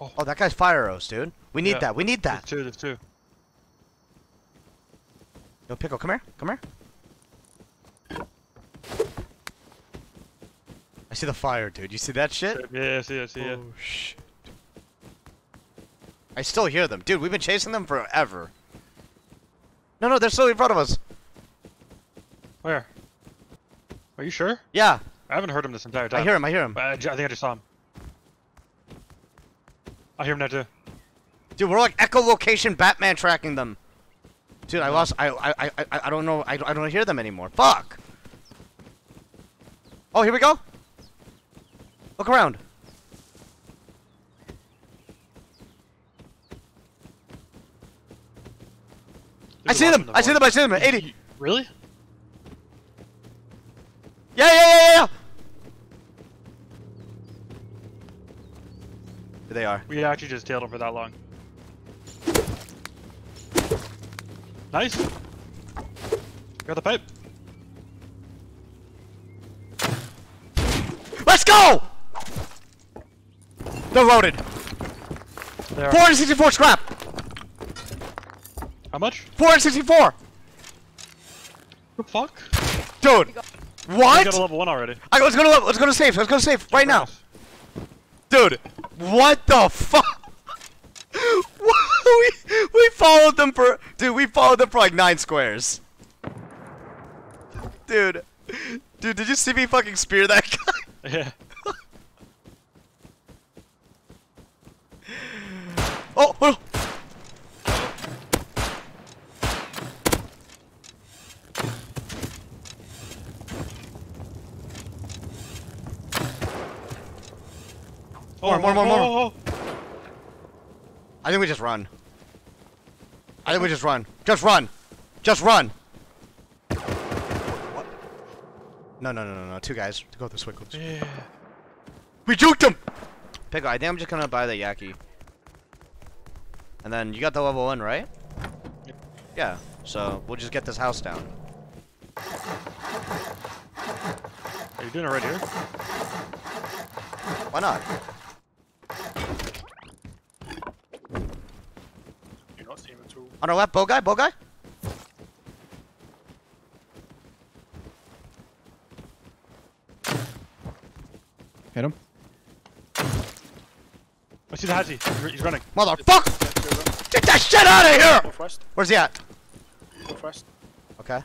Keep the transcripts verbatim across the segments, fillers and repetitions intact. Oh, oh that guy's fire arrows, dude. We need yeah. that. We need that. There's two. There's two. Yo, Pickle, come here. Come here. I see the fire, dude. You see that shit? Yeah, I see it. I see it. Oh, shit. I still hear them. Dude, we've been chasing them forever. No, no, they're still in front of us. Where? Are you sure? Yeah. I haven't heard him this entire time. I hear him. I hear him. I, I think I just saw him. I hear him now, too. Dude, we're like echolocation Batman tracking them. Dude, I lost. I I I I don't know. I I don't hear them anymore. Fuck. Oh, here we go. Look around. I see them. I see them. I see them. At eighty. Really? Yeah, yeah, yeah, yeah. There they are. We actually just tailed them for that long. Nice. Got the pipe. Let's go. They're loaded. They are. four sixty-four scrap. How much? four sixty-four! The fuck? Dude! What? I got a level one already. I was gonna level, let's go to safe, let's go to safe right now. Dude, what the fuck? we, we followed them for, dude, we followed them for like nine squares. Dude, dude, did you see me fucking spear that guy? Yeah. oh, oh! More, more, more, more, more. I think we just run. I think we just run. Just run. Just run. What? No, no, no, no, no. Two guys. Go this way. Go this way. Yeah. We juked him! Pickle, I think I'm just gonna buy the Yaki. And then you got the level one, right? Yep. Yeah. So we'll just get this house down. Are you doing it right here? Why not? On our left, bow guy, bow guy. Hit him. I see the Hazi. He's running. Motherfucker! Get that shit out of here! Where's he at? Northwest. Okay. I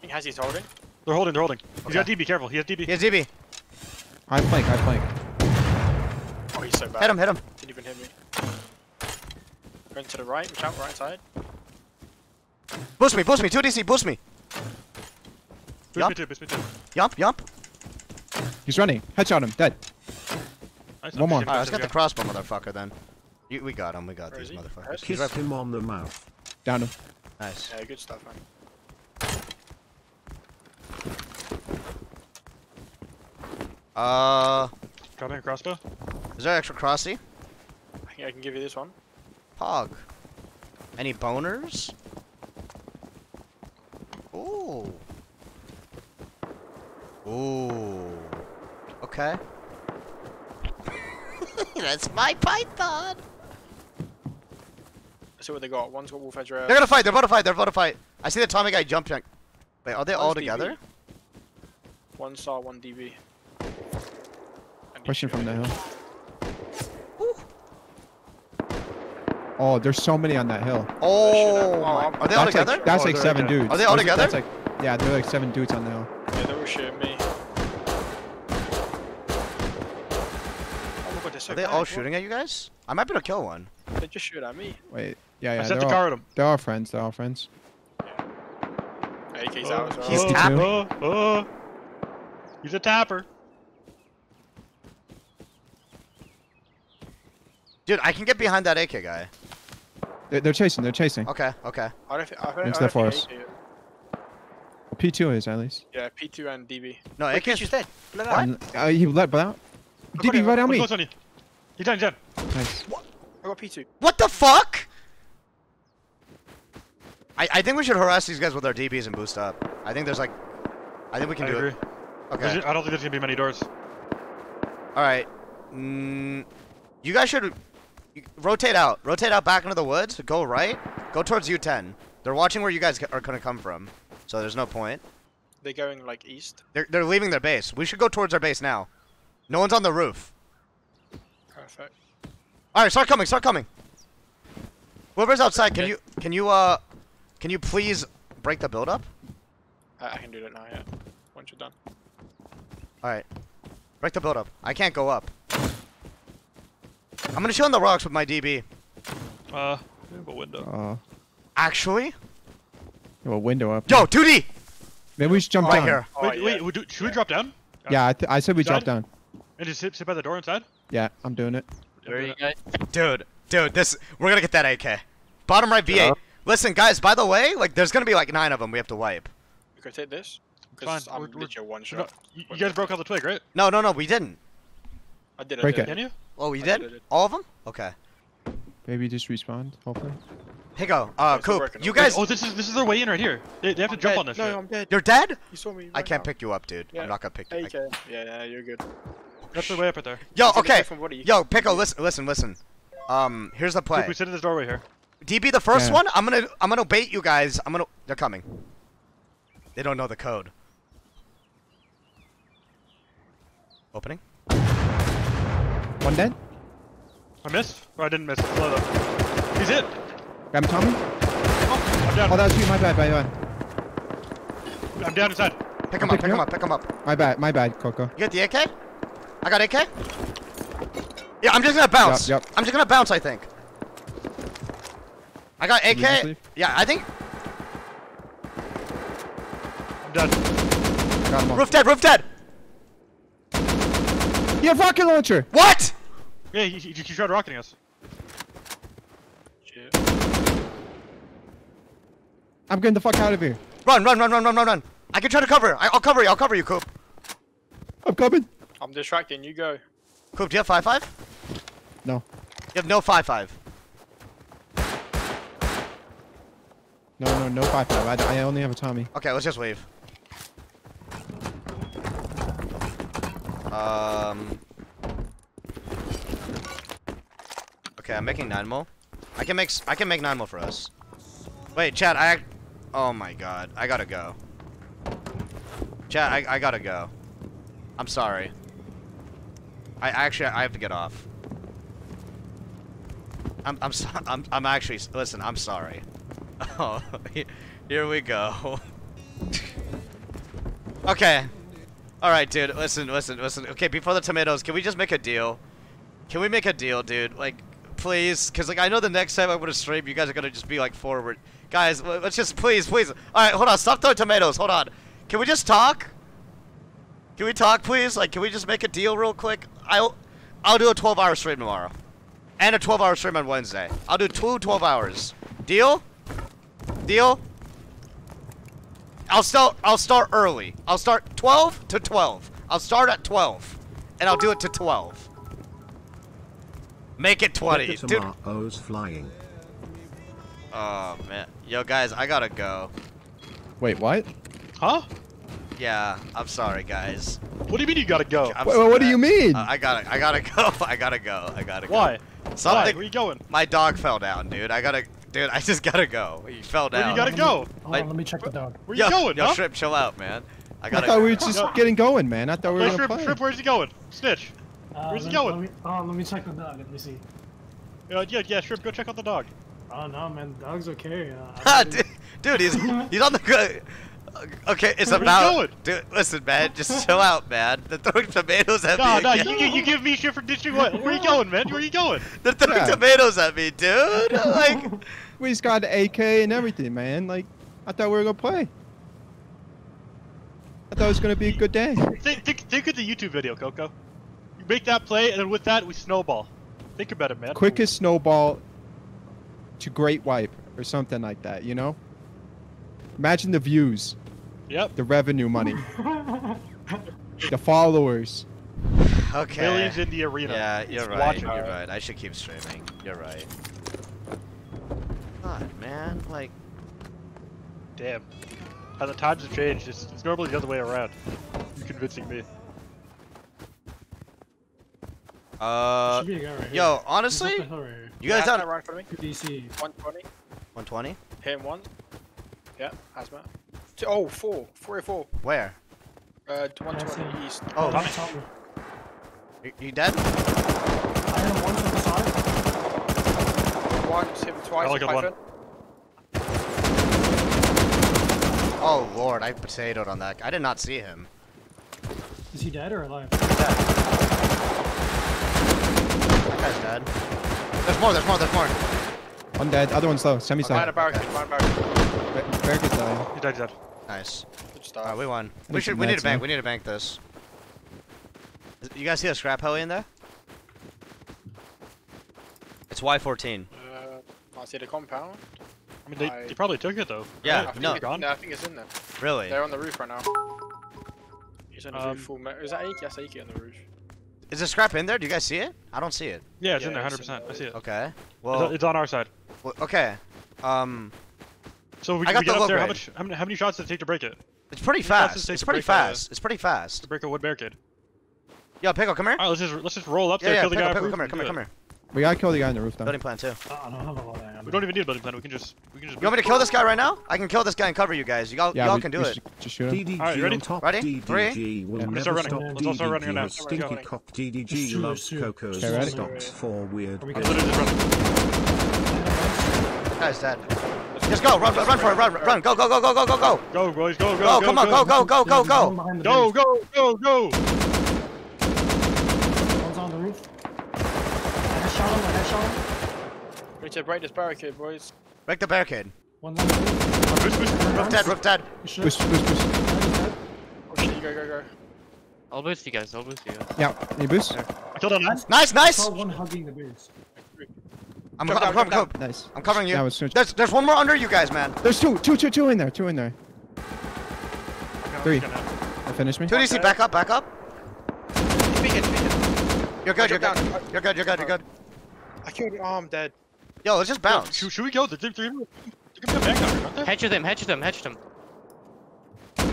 think Hazi's holding. They're holding. They're holding. Okay. He's got D B. Careful. He has D B. He has D B. I flank. I flank. Oh, he's so bad. Hit him. Hit him. Didn't even hit me. Going to the right, watch out, right side. Boost me, boost me, two D C, boost me. Yump, yump, yump. He's running, headshot him, dead. Nice. One more. Alright, let's get the crossbow motherfucker then. You, we got him, we got Where these motherfuckers. He's right him on the mouth. Down him. Nice. Yeah, good stuff, man. Uh. Got me a crossbow? Is there extra crossy? I think I can give you this one. Pog. Any boners? Ooh. Ooh. Okay. That's my Python! Let's see what they got. One's got Wolf Edge. They're gonna fight, they're about to fight, they're about to fight. I see the Tommy guy jump jump. Wait, are they One's all together? D B. One star, one D B. Pushing from the hill. Oh, there's so many on that hill. Oh, my. Are they all together? Like, that's oh, like seven together. dudes. Are they all there's, together? That's like, yeah, they're like seven dudes on the hill. Yeah, they were shooting me. Oh, look, so are they all what? shooting at you guys? I might be able to kill one. They just shoot at me. Wait, yeah, yeah. I set the car at them. They're all friends. They're all friends. Yeah. A K's oh, out. He's oh, tapping. Oh, oh. He's a tapper. Dude, I can get behind that A K guy. They're, they're chasing, they're chasing. Okay, okay. I don't, I don't, into the forest. P two is at least. Yeah, P two and D B. No, A K's just dead. Let out. Uh, he let out. D B right on me. He's done, he's done. Nice. What? I got P two. What the fuck? I, I think we should harass these guys with our D Bs and boost up. I think there's like... I think we can I do agree. it. Okay. There's, I don't think there's gonna be many doors. Alright. Mm, You guys should rotate out. Rotate out back into the woods. Go right. Go towards U ten. They're watching where you guys are going to come from. So there's no point. They're going, like, east? They're, they're leaving their base. We should go towards our base now. No one's on the roof. Perfect. Alright, start coming. Start coming. Whoever's outside, can you, can you, uh, can you please break the build-up? I, I can do that now, yeah. Once you're done. Alright. Break the build-up. I can't go up. I'm gonna chill on the rocks with my D B. Uh, we have a window. Uh, Actually? We have a window up. Yo, two D! Maybe we should jump right down. Here. Wait, right, wait, yeah. we do, should yeah. we drop down? Yeah, I, th I said we drop down. And just sit, sit by the door inside? Yeah, I'm doing it. Where are you guys? Dude, dude, this, we're gonna get that A K. Bottom right V eight. Yeah. Listen, guys, by the way, like, there's gonna be like nine of them we have to wipe. You could take this? Because I'm literally one shot. No, you guys broke out the twig, right? No, no, no, we didn't. I did, I Break did. it. Can you? Oh, you did? did? All of them? Okay. Maybe just respawn, hopefully. Higo, uh, Coop, you guys- Wait, oh, this is this is their way in right here. They, they have I'm to jump dead. on this No, shit. I'm dead. You're dead? You saw me right I can't now. pick you up, dude. Yeah. I'm not gonna pick you up. Yeah, yeah, you're good. That's the way up right there. Yo, okay. Yo, Pico, listen, listen, listen. Um, here's the play. Coop, we sit in this doorway here. D B the first yeah. one? I'm gonna, I'm gonna bait you guys. I'm gonna- They're coming. They don't know the code. Opening. One dead. I missed? Or I didn't miss. He's hit. I'm Tommy. Oh, I'm down. Oh, that was you. My bad, my bad. I'm down inside. Pick him up, pick him up, pick him up. My bad, my bad, Coco. You got the A K? I got A K? Yeah, I'm just gonna bounce. Yep, yep. I'm just gonna bounce, I think. I got A K. Yeah, I think. I'm done. Roof dead, roof dead. You have rocket launcher. What? Yeah, you, you, you tried rocketing us. Shit. I'm getting the fuck out of here. Run, run, run, run, run, run, run. I can try to cover. I, I'll cover you. I'll cover you, Coop. I'm coming. I'm distracting. You go. Coop, do you have five five? No. You have no five five. No, no, no five five. I, I only have a Tommy. Okay, let's just wave. Um. Okay, I'm making nine mil. I can make I can make nine mil for us. Wait, chat. I. Oh my god, I gotta go. Chat, I I gotta go. I'm sorry. I actually I have to get off. I'm I'm so, I'm I'm actually listen. I'm sorry. Oh, here we go. Okay. Alright, dude, listen, listen, listen. Okay, before the tomatoes, can we just make a deal? Can we make a deal, dude? Like, please, because, like, I know the next time I'm going to stream, you guys are going to just be, like, forward. Guys, let's just, please, please. Alright, hold on, stop throwing tomatoes, hold on. Can we just talk? Can we talk, please? Like, can we just make a deal real quick? I'll, I'll do a twelve hour stream tomorrow. And a twelve hour stream on Wednesday. I'll do two twelve hours. Deal? Deal? I'll start. I'll start early. I'll start twelve to twelve. I'll start at twelve, and I'll do it to twelve. Make it twenty, dude. Tomatoes flying. Oh man, yo guys, I gotta go. Wait, what? Huh? Yeah, I'm sorry, guys. What do you mean you gotta go? Wait, what bad. do you mean? Uh, I gotta. I gotta go. I gotta go. I gotta go. Why? Something. Why? Where are you going? My dog fell down, dude. I gotta. Dude, I just gotta go. You fell down. Where you gotta let go? Me, hold like, on, let me check the dog. Where yo, you going, yo, huh? Shrimp, chill out, man. I, gotta I thought go. we were just yo. getting going, man. I thought we were Shrimp, play. Shrimp, where's he going? Snitch. Uh, where's he going? Let me, oh, let me check the dog. Let me see. Uh, yeah, yeah, Shrimp, go check out the dog. Oh, no, man. The dog's okay. Uh, dude, dude, he's he's on the good. Okay, it's Where about. Dude, listen, man, just chill out, man. They're throwing tomatoes at no, me. No, no, you, you give me shit for ditching what? Where are you going, man? Where are you going? They're throwing yeah. tomatoes at me, dude. Like, we just got the A K and everything, man. Like, I thought we were gonna play. I thought it was gonna be a good day. Think, think, think of the YouTube video, Coco. You make that play, and then with that, we snowball. Think about it, man. Quickest snowball to great wipe or something like that, you know? Imagine the views. Yep. The revenue money. The followers. Okay. Millions in the arena. Yeah, you're Just right. You're right. right. I should keep streaming. You're right. God, man. Like. Damn. How the times have changed. It's, it's normally the other way around. You're convincing me. Uh, should be a guy right here. Yo, honestly, right here. you guys done it right in front of me. D C. one twenty. one twenty? Hit him one. Yeah, hazmat. Two, oh, four. Four or four. Where? Uh, one twenty east. Oh, oh you, you dead? I hit him once on the side. One, hit him twice. I got one. Oh lord, I potatoed on that. I did not see him. Is he dead or alive? Dead. That guy's dead. There's more, there's more, there's more. One dead, other one's low. Semi side. Barricade, behind barricade. Barricade's down. He's dead, he's dead. Nice. Good start. Alright, we won. We should, we need to bank, we need to bank this. You guys see a scrap heli in there? It's Y fourteen. Uh, I see the compound. I mean, they, I... they probably took it though. Yeah, yeah I think no. It, no, I think it's in there. Really? They're on the roof right now. He's on the um, roof full metal. Is that Aki? That's Aki on the roof. Is the scrap in there? Do you guys see it? I don't see it. Yeah, it's yeah, in there, one hundred percent. I see it. Okay. Well, it's on our side. Well, okay. Um. So we, I got we get the up there. How, much, how, many, how many shots did it take to break it? It's pretty fast. It it's pretty fast. A, it's pretty fast. To break a wood barricade. Yo, Pickle, come here. All right, let's just let's just roll up yeah, there. Yeah, kill Pickle, the guy Pickle, come here, come here, come here. We gotta kill the guy on the roof, though. Building plan too. Oh, I don't have a lot of ammo. We don't even need a building plan. We can just, we can just. You want me to kill this guy right now? I can kill this guy and cover you guys. Y'all, yeah, y'all can do it. Just shoot him. All right, you ready? Ready? Three. Yeah. Let's start running. Let's all start running now. Stinky cop D D G loves cocos. Stocks for weird. Guy's dead. Just go, run, run for it, run, run, go, go, go, go, go, go, go. Go, boys, go, go, go. Come on, go, go, go, go, go. Go, go, go, go. One's on the roof. Shot him, I shot him. We need to break this barricade, boys. Break the barricade. One left. Push, push, push. Roof dead, roof dead. Push, push, push. Oh shit, go, go, go. I'll boost you guys, I'll boost you guys. Yeah, you boost? I killed him. Nice, nice! I saw one hugging the boost. I'm, I'm, I'm, I'm, nice. I'm covering you. No, there's, there's one more under you guys, man. There's two, two, two, two in there, two in there. Three. That finished me. two D C, back up, back up. Speak it, speak it. You're good, you're good. You're good, you're good, you're good. I killed him. Oh, I'm dead. Yo, let's just bounce. Should, should we go? They're, they're, they're, they're back under, hedge them, hedge them, hedge them. I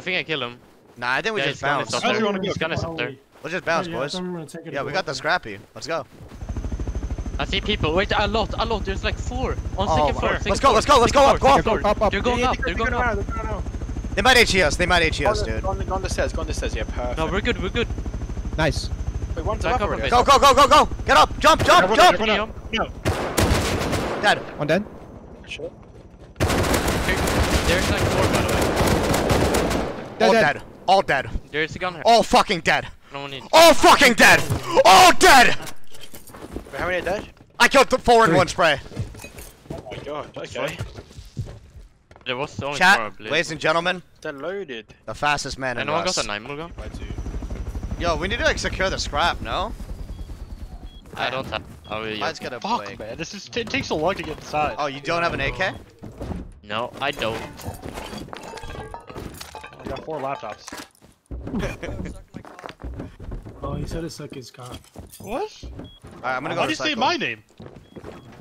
think I killed him. Nah, I think we yeah, just bounce. He's gonna go? Go? Up there. Let's just bounce, yeah, boys. Yeah, yeah we got the scrappy. Let's go. I see people. Wait, a lot, a lot. There's like four. On oh, second floor. Second let's go, let's go, let's go up, go up, go up. They're going up, they're going up. They might H E us, they might H E us, dude. Go on the stairs, go on the stairs, yeah, perfect. No, we're good, we're good. Nice. Wait, one go, go, go, go, go, go! Get up! Jump, jump, yeah, jump! Dead. No. Dead. One dead. Sure. There's like four, by the way. Dead, all dead. dead. All dead. There's a gun here. All fucking dead. No need. All fucking dead! All dead! Wait, how many are dead? I killed the four in one spray. Oh my god, okay. There was so much more, ladies and gentlemen. They're loaded. The fastest man in Rust. Anyone got a nine millimeter gun? Yo, we need to like secure the scrap, no? I don't have. Oh, yeah. Mine's gonna Fuck, break. man. This is. It takes a lot to get inside. Oh, you don't have an A K? No, I don't. I got four laptops. Oh, he said it suck his cock. What? Alright, I'm gonna go. Why did you say my name?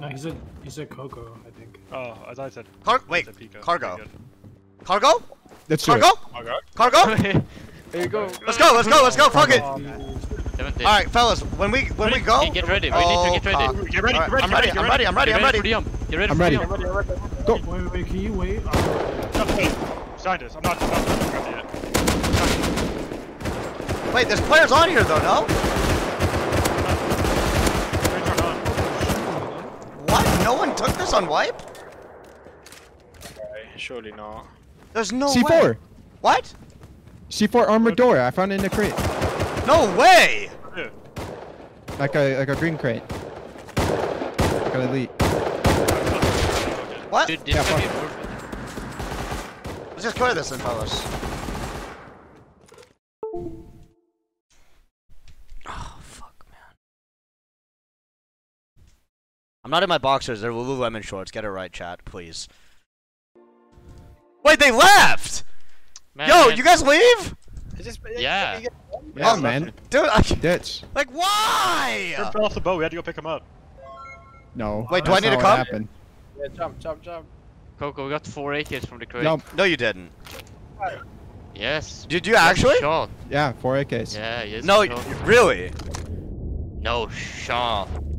No, he said he said Coco, I think. Oh, as I said. Car wait, said cargo. Cargo? That's Cargo? It. Cargo? There you go. Let's go, let's go, let's go, fuck it! Alright, fellas, when we when we go. Get ready, we need to get ready. Get ready, I'm ready, I'm ready, I'm ready, I'm ready. I'm ready. Go. Wait, wait, can you wait? Behind us, I'm not yet. Wait, there's players on here though, no? What? No one took this on wipe? Surely not. There's no way. C four! What? C four armored door, I found it in a crate. No way! Yeah. Like a like a green crate. Got elite. What? Dude, yeah, fuck. Let's just clear this then, fellas. Oh fuck, man. I'm not in my boxers, they're Lululemon shorts. Get it right, chat, please. Wait, they left! Man, Yo, man. you guys leave? Just, yeah. yeah. Oh man, dude, I ditch. Like why? He fell off the boat. We had to go pick him up. No. Wait, do I need to come? Happened. Yeah, jump, jump, jump. Coco, we got four A Ks from the crate. No, no, you didn't. Yes. Did you actually? Yeah, four A Ks. Yeah. Yes, no, really. No, Sean.